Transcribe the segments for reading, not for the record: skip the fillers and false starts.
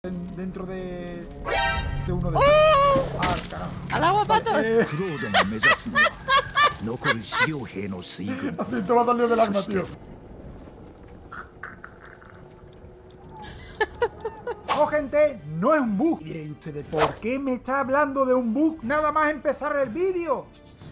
Dentro de uno de los... ¡Oh! ¡Ah, carajo! ¡Al agua, patos! Haciendo batallón del arma, tío. ¡Oh, gente! ¡No es un bug! Miren ustedes, ¿por qué me está hablando de un bug nada más empezar el vídeo?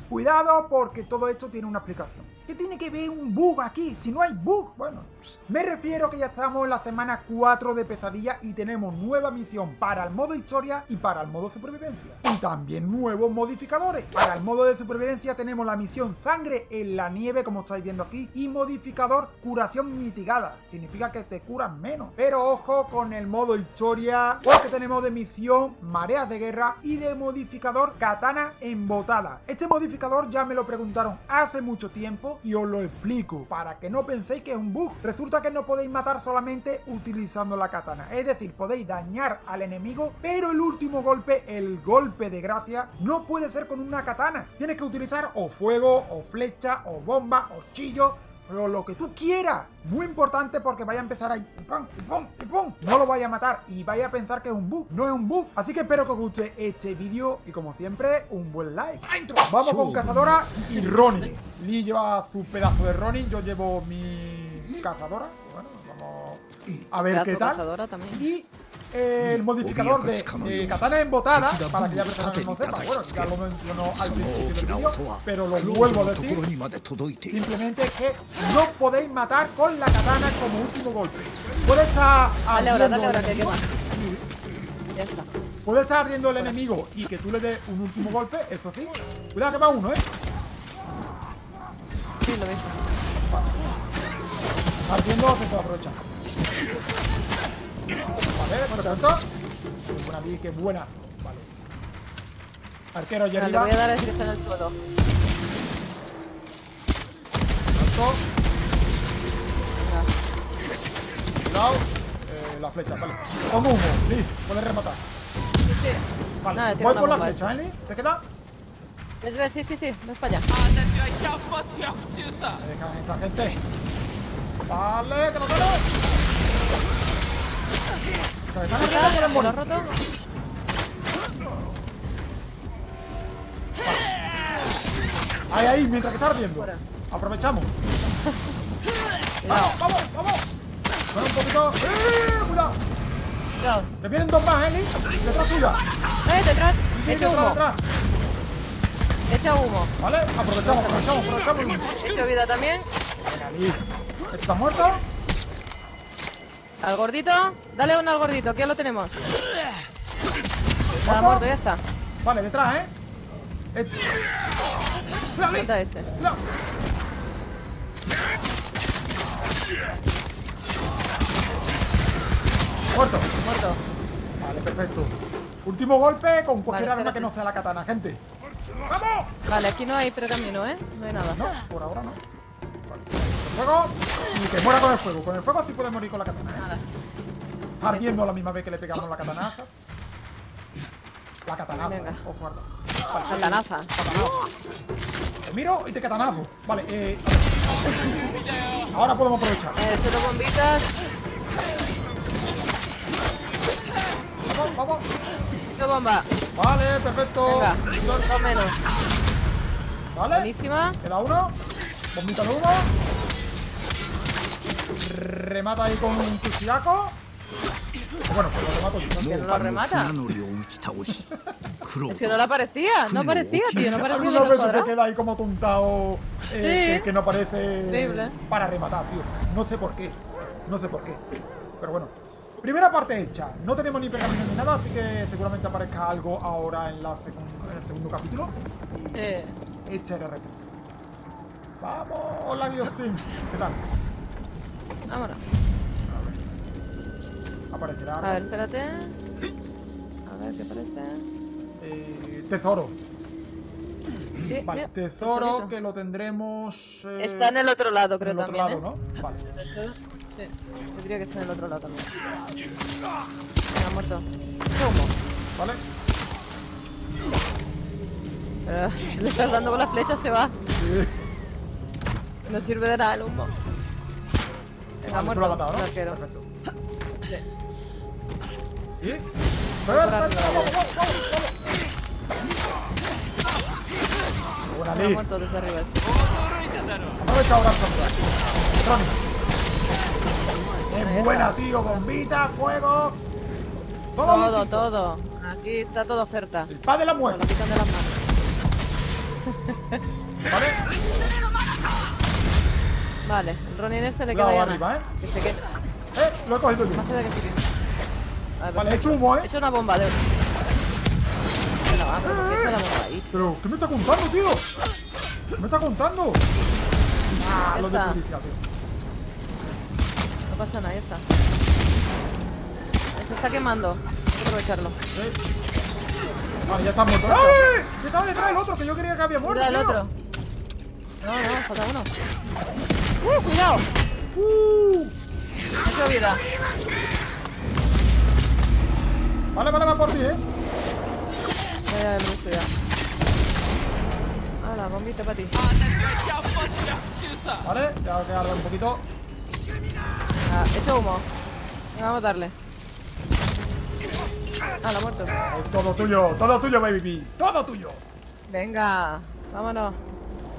Cuidado, porque todo esto tiene una explicación. ¿Qué tiene que ver un bug aquí? Si no hay bug, bueno... Me refiero que ya estamos en la semana 4 de Pesadilla y tenemos nueva misión para el modo historia y para el modo supervivencia. Y también nuevos modificadores. Para el modo de supervivencia tenemos la misión Sangre en la nieve, como estáis viendo aquí, y modificador Curación Mitigada. Significa que te curan menos. Pero ojo con el modo historia, porque tenemos de misión Mareas de Guerra y de modificador Katana Embotada. Este modificador ya me lo preguntaron hace mucho tiempo y os lo explico, para que no penséis que es un bug. Resulta que no podéis matar solamente utilizando la katana, es decir, podéis dañar al enemigo, pero el último golpe, el golpe de gracia, no puede ser con una katana. Tienes que utilizar o fuego, o flecha, o bomba, o chillo, pero lo que tú quieras. Muy importante, porque vaya a empezar ahí y pum, y pum, y pum. No lo vaya a matar y vaya a pensar que es un bug. No es un bug. Así que espero que os guste este vídeo y, como siempre, un buen like. ¡Adentro! Vamos con cazadora y Ronnie. Lee lleva su pedazo de Ronnie. Yo llevo mi cazadora. Bueno, vamos a ver qué tal. Y el modificador de Katana Embotada, para que ya personas no sepan. Bueno, ya lo menciono al principio del vídeo, pero lo vuelvo a decir. Simplemente es que no podéis matar con la katana como último golpe. Puede estar ardiendo el enemigo y que tú le des un último golpe, eso sí. Cuidado que va uno, ¿eh? Sí, lo ves. Ardiendo se puede aprovechar. Vale, por lo tanto. Buena, vi, que buena. Vale. Arquero, allá arriba. Le voy a dar a decir que está en el suelo. Salto. Cuidado. La flecha, vale. Como humo, Liz, puedes rematar. Sí. Vale, nada, voy por la flecha, ¿eh? ¿Te queda? Sí, no es para allá. Venga, esta gente. Vale, que lo sale. ¿Lo has roto? Ahí, mientras que está ardiendo. Aprovechamos. Vamos. Con un poquito. Cuidado. Te vienen dos más, Eli. Detrás tuya. Detrás. Echa humo. Vale, aprovechamos. Echo vida también. ¿Estás muerto? Al gordito, dale uno al gordito, que ya lo tenemos. Está muerto, ya está. Vale, detrás, ¿eh? Falta ese. Muerto. Vale, perfecto. Último golpe con cualquier arma que no sea la katana, gente. ¡Vamos! Vale, aquí no hay precamino, ¿eh? No hay nada. No, por ahora no. Fuego y que muera con el fuego. Con el fuego sí puede morir con la katana, ¿eh? Nada. Ardiendo a la misma vez que le pegamos la katanaza. La katanaza. Venga. Ojo, guarda. Vale, katanaza. Te miro y te katanazo. Vale, ahora podemos aprovechar. Cero bombitas. Vamos. Cero bomba. Vale, perfecto. Venga, dos menos. Vale. Buenísima. Queda uno. Bombita de uno. Remata ahí con un Tsushiako. Bueno, pues lo remato yo. ¿Que no lo remata? Es que no la aparecía. No aparecía, tío. No aparecía. Algunas veces te queda ahí como tontado, sí. Que no aparece. Increíble. Para rematar, tío. No sé por qué. Pero bueno. Primera parte hecha. No tenemos ni pergamino ni nada, así que seguramente aparezca algo ahora en el segundo capítulo. Hecha de repente. ¡Vamos! La Diosin. ¿Qué tal? Vámonos. Aparecerá. A ver, espérate. A ver, ¿qué aparece? Tesoro. Sí, vale, mira, tesoro que lo tendremos. Está en el otro lado, creo, en el otro también. Lado, ¿no? Vale. ¿El tesoro? Sí. Yo creo que está en el otro lado también. Venga, muerto. Humo. Vale. Pero le estás dando con la flecha, se va. Sí. No sirve de nada el humo. Está muerto, lo ha matado, ¿no? Perfecto. Sí. ¿Eh? ¡Vamos! Me ha muerto desde arriba este. ¡Es buena, tío! ¡Bombita! ¡Fuego! Todo, todo. Aquí está toda oferta. El pan de la muerte. Lo quitan de las manos. ¿Vale? Vale, el Ronin este le queda arriba, ¿eh? Que se queda. Lo he cogido yo. Vale, vale, he hecho humo, ¿eh? He hecho una bomba de... Bueno, vamos, he hecho la bomba ahí. Pero, ¿qué me está contando, tío? ¿Qué me está contando? Ah, lo desperdiciado, tío. No pasa nada, ya está. Se está quemando. Hay que aprovecharlo. Vale, ya está muerto. ¡Ay! Que estaba detrás el otro, que yo creía que había muerto. Cuidado, el otro. No, no, falta uno. ¡Cuidado! Mucha vida. Vale, vale, va por ti, ¿eh? Ya, ya, ya. Ahora, bombita para ti. Vale, ya voy a darle un poquito. Ah, echo humo. Vamos a darle. Ah, lo ha muerto. Todo tuyo, baby bee. Todo tuyo. Venga, vámonos.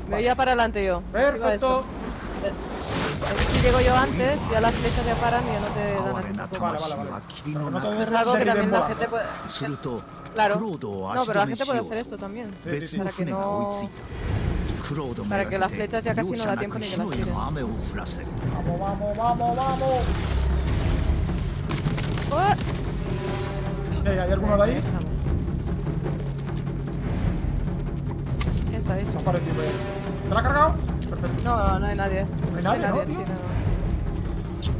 Me voy ya para adelante yo. Perfecto. Si llego yo antes, ya las flechas se paran y ya no te dan el tiempo. Vale, vale, vale. Pero no te es algo que también la gente puede... Claro. No, pero la gente puede hacer esto también. Sí, sí. Para que no... Para que las flechas ya casi no da tiempo ni que las tiren. Vamos, vamos, vamos, vamos. ¿Hay alguno de ahí? Está hecho. ¿Te la ha cargado? Perfecto. No, no hay nadie. ¿No hay nadie? No, nadie, ¿no? Sí,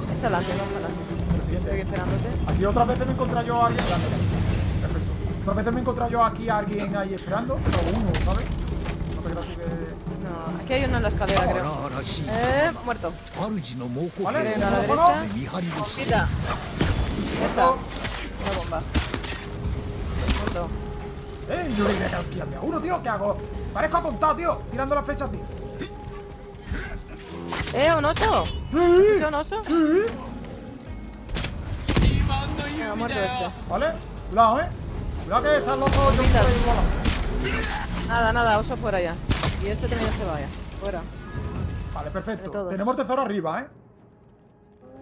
no. Esa es la que no, ojalá. Estoy esperándote. Aquí otras veces me he encontrado yo a alguien. Perfecto. Otras veces me he encontrado yo aquí a alguien ahí esperando, pero uno, ¿sabes? No te creas que... No, aquí hay uno en la escalera, creo. Muerto. Vale, a la derecha. Quita. Ya está. Una bomba. Muerto. Yo voy a aquí a uno, tío. ¿Qué hago? Parezco apuntado, tío. Tirando las flechas, tío. ¿Un oso? ¿Es un oso? Sí. Me ha muerto este. Vale. Cuidado, Cuidado que están los dos. Nada, nada. Oso fuera ya. Y este también se vaya. Fuera. Vale, perfecto. Tenemos tesoro arriba,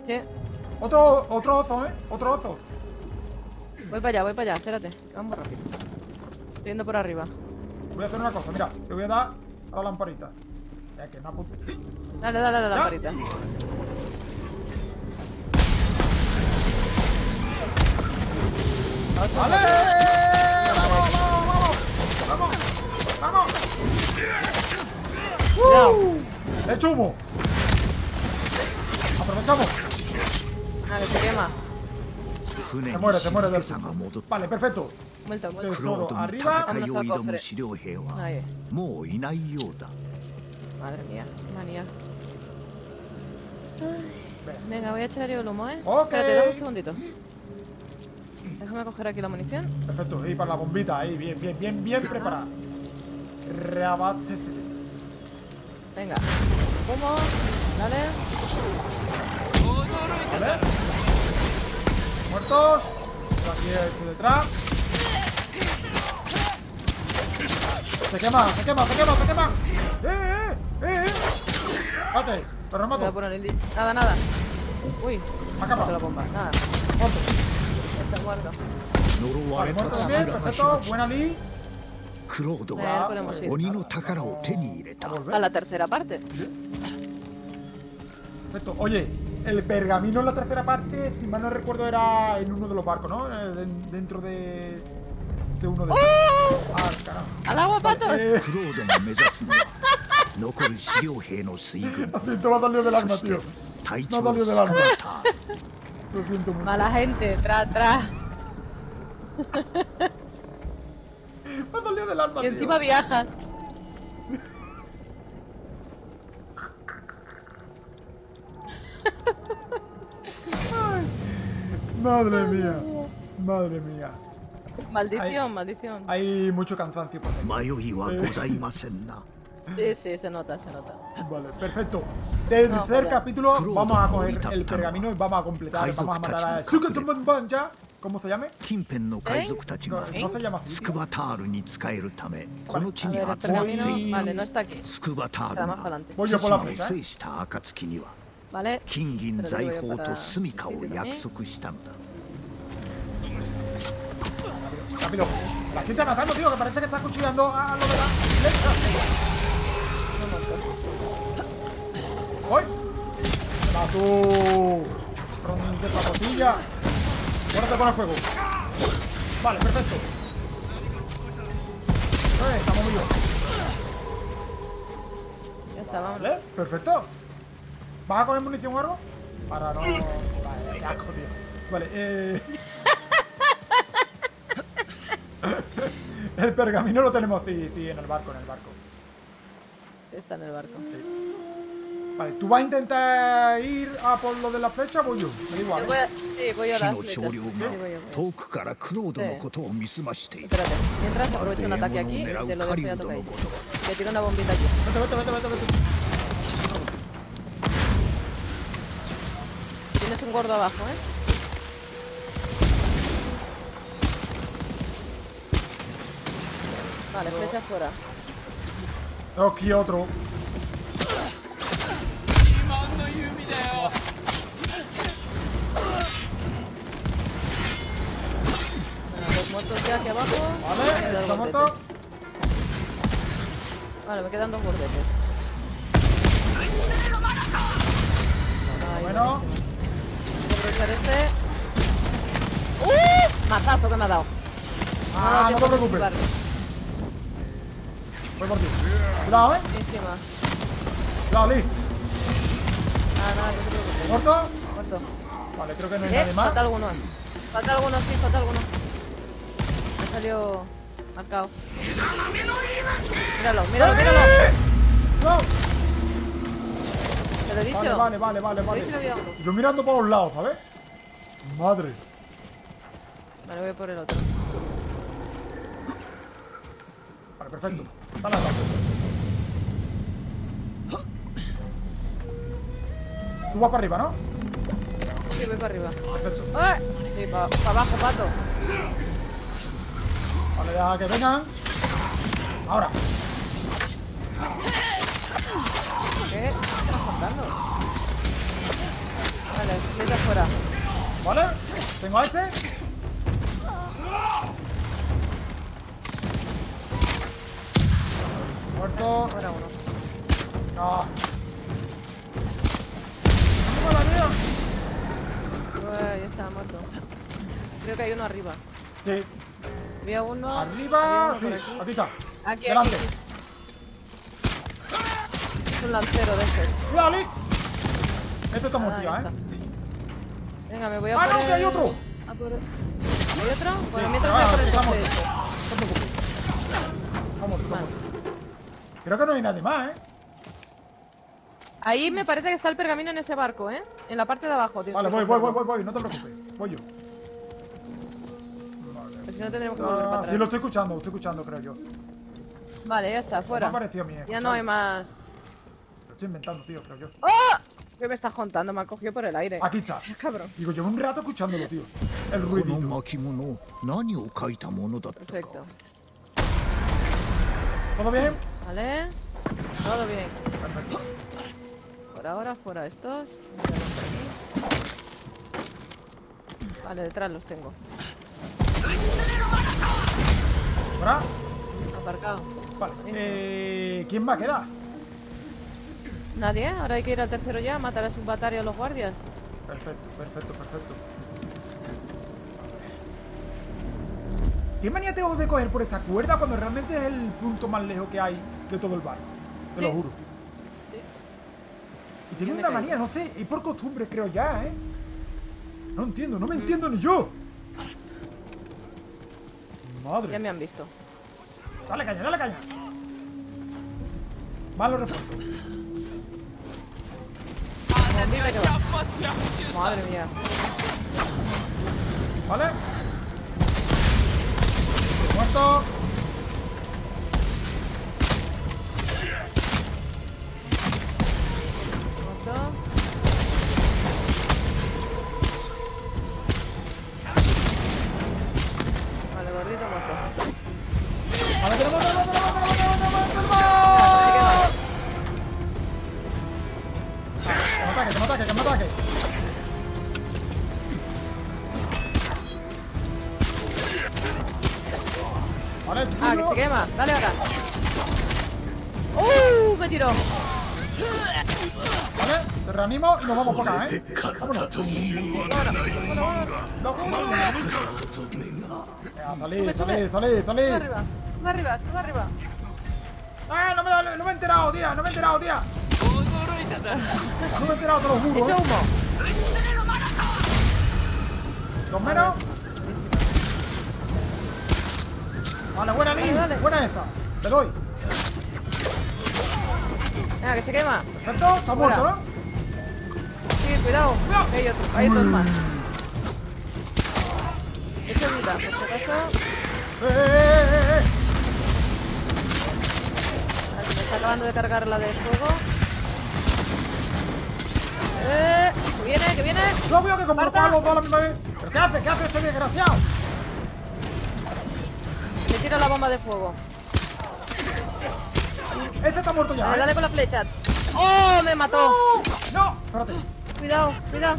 Sí. Otro oso, Otro oso. Voy para allá, espérate, vamos rápido. Estoy yendo por arriba. Voy a hacer una cosa, mira, te voy a dar a la lamparita. Es que no apunto. Dale, dale a la lamparita. ¡Vale! ¡Vamos, vamos, vamos! ¡Vamos! ¡Vamos! ¡He hecho humo! ¡Aprovechamos! Vale, se quema. Se muere del saco. Vale, perfecto. Muerto, muerto. Arriba, vámonos al cofre. Ahí. Madre mía, manía. Venga, voy a echar yo el humo, Okay. Espérate, dame un segundito. Déjame coger aquí la munición. Perfecto, y para la bombita, ahí, bien, bien, bien, bien preparada. Reabastecete. Venga. Humo, dale. Vale. Muertos. Aquí estoy detrás. Se quema, se quema, se quema, se quema. Mate, pero no mato. Nada, nada. Uy. Acaba la bomba. Nada. Muerto. Está muerto. Vale, muerto también. Perfecto. Buena Lee. Podemos ir. A la tercera parte. Perfecto. Oye. El pergamino en la tercera parte, si mal no recuerdo, era en uno de los barcos, ¿no? Dentro de... uno de los... ¡Ah, carajo! ¡Al agua, patos! Siento, me ha dolido del alma, tío. Me ha dolido del alma. Lo siento mucho. Mala gente, tras. Me ha dolido del alma, tío. Y encima viajas. Madre mía, madre mía. Maldición, maldición. Hay mucho cansancio por ahí. Sí, sí, se nota, se nota. Vale, perfecto. Del tercer capítulo vamos a coger el pergamino y vamos a completar. Vamos a matar a Shukentenban ya. ¿Cómo se llama? No se llama así. Vale, el pergamino, vale, no está aquí. Está más para adelante. Voy yo por la fecha, ¿eh? Vale. Rápido. La gente matando, tío, que parece que está cuchillando a lo de la derecha. ¡Voy! ¡Va tú! ¡Ron de papotilla! ¡Guárdate con el fuego! Vale, perfecto. Estamos muy bien. Ya está, vamos. Vale, perfecto. ¿Vas a coger munición o algo? Para no... Vale, asco, tío. Vale, El pergamino lo tenemos, sí, en el barco, Está en el barco. Sí. Vale, ¿tú vas a intentar ir a por lo de la flecha o voy yo? Me igual. Sí, voy a la flecha. Sí, sí. Espérate, mientras aprovecho un ataque aquí y te lo dejo a tocar ahí. Te tiro una bombita aquí. Vete. Tienes un gordo abajo, ¿eh? Vale, flecha fuera. Tengo aquí otro. Bueno, los muertos ya aquí abajo. Vale, está muerto. Vale, me quedan dos gordetes. Ay, bueno. Voy a aprovechar este. Matazo que me ha dado. Ah, no te preocupes. Voy por ti. Cuidado, ¿eh? Encima. Cuidado, Liz. No, ¿muerto? Muerto. Vale, creo que no hay nadie más. Falta alguno. Falta alguno. Me salió marcado. Míralo. ¡No! Te lo he dicho. Vale. Yo mirando por los lados, ¿sabes? Madre. Vale, voy por el otro. Vale, perfecto. Vale, tú vas para arriba, ¿no? Sí, voy para arriba. Sí, para abajo, pato. Vale, ya que vengan. Ahora. ¿Qué? ¿Qué estás contando? Vale, vete afuera. Vale, tengo a este. Muerto. Era uno. No. ¡Toma la mía! Ahí está, muerto. Creo que hay uno arriba. Sí. Vi a uno. Arriba. Uno sí. Aquí está. Aquí. Delante. Aquí. Es un lancero de esos. ¡Dale! Este está muerto ya, ¿eh? Venga, me voy a poner... ¡Ah, no! ¡Hay otro! ¿Hay otro? Bueno, mientras voy a poner el coche de eso. Vamos. Creo que no hay nadie más, ¿eh? Ahí me parece que está el pergamino en ese barco, ¿eh? En la parte de abajo. Vale, voy, no te preocupes. Voy yo. Vale. Pero si no tendremos que volver para atrás. Sí, lo estoy escuchando, creo yo. Vale, ya está, fuera. Me ha parecido a mí, ¿eh? Ya no hay más. Lo estoy inventando, tío, creo yo. ¡Oh! ¿Qué me estás contando? Me han cogido por el aire. Aquí está. Sí, cabrón. Digo, llevo un rato escuchándolo, tío. El ruidito. Perfecto. ¿Todo bien? Vale, todo bien. Perfecto. Por ahora, fuera estos. Vale, detrás los tengo. ¿Ahora? Aparcado. Vale. ¿Quién va a quedar? Nadie, ahora hay que ir al tercero ya, matar a su bataria a los guardias. Perfecto. ¿Qué manía tengo de coger por esta cuerda cuando realmente es el punto más lejos que hay de todo el barco? Te lo juro. Sí. Y tengo una manía, no sé, y por costumbre creo ya, ¿eh? No entiendo, no me entiendo ni yo. Madre. Ya me han visto. Dale caña. Malo refuerzo. Madre mía. ¿Vale? ¡Muerto! te mato. ¡Vamos, vamos, vamos, vamos, vamos, vamos! ¡Que me ataque, que me ataque! Vale, ah, que se quema. Dale ahora. Me tiró. Vale, te reanimo y nos vamos por acá, ¿eh? Vámonos. Venga, salid, salid, salid. Sube arriba, sube arriba. ¡Ah, no me he enterado, tía! ¡No me he enterado, tía! ¡No me he enterado, te lo juro! ¡Echa humo! ¿Dos menos? Vale, buena Lin, buena esa. Te doy. Venga, que se quema. Perfecto, está muerto, ¿no? Sí, cuidado. ¡No! Hay otros más. Echa ayuda, por si acaso. Vale, me está acabando de cargar la de fuego. Que viene, que viene. No veo que compartan los dos a la misma vez. ¿Pero qué hace? ¿Qué hace este desgraciado? Le tiro la bomba de fuego. Este está muerto ya. Vale, dale con la flecha. ¡Oh! Me mató. No, espérate. Cuidado, cuidado.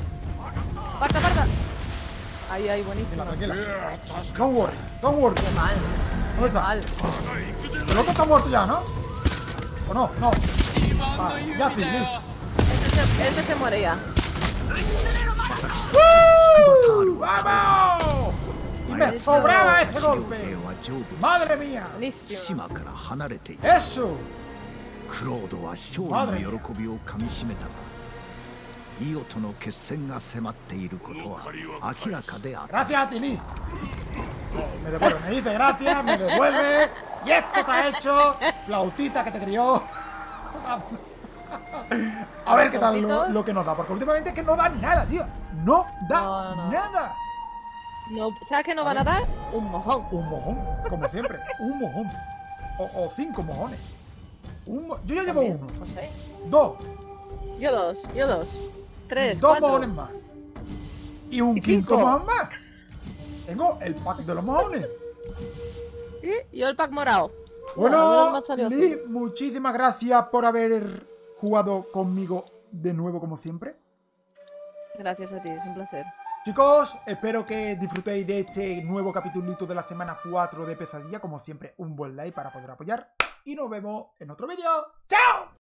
Parta, parta. Ahí, ahí, buenísimo. Tranquila, tranquila. Don't worry, don't worry. Qué mal. ¿Dónde está? Mal. El otro está muerto ya, ¿no? ¿O no? No. Vale, ya sí, este se muere ya. ¡Vamos! Y me sobraba ese golpe. ¡Madre mía! Buenísimo. ¡Eso! ¡Madre mía! Gracias a ti. Me devuelve, me dice gracias, me devuelve. Y esto está hecho. Flautita que te crió. A ver qué tal lo que nos da. Porque últimamente es que no da nada, tío. No da nada. No, ¿sabes que nos van a dar? Un mojón. Un mojón, como siempre. Un mojón. O cinco mojones. Yo ya llevo uno. Dos. Yo dos. Tres, dos mojones más. Y un quinto mojón más. Tengo el pack de los mojones. Y yo el pack morado. Bueno, Liv, muchísimas gracias por haber jugado conmigo de nuevo como siempre. Gracias a ti, es un placer. Chicos, espero que disfrutéis de este nuevo capitulito de la semana 4 de Pesadilla. Como siempre, un buen like para poder apoyar. Y nos vemos en otro vídeo. ¡Chao!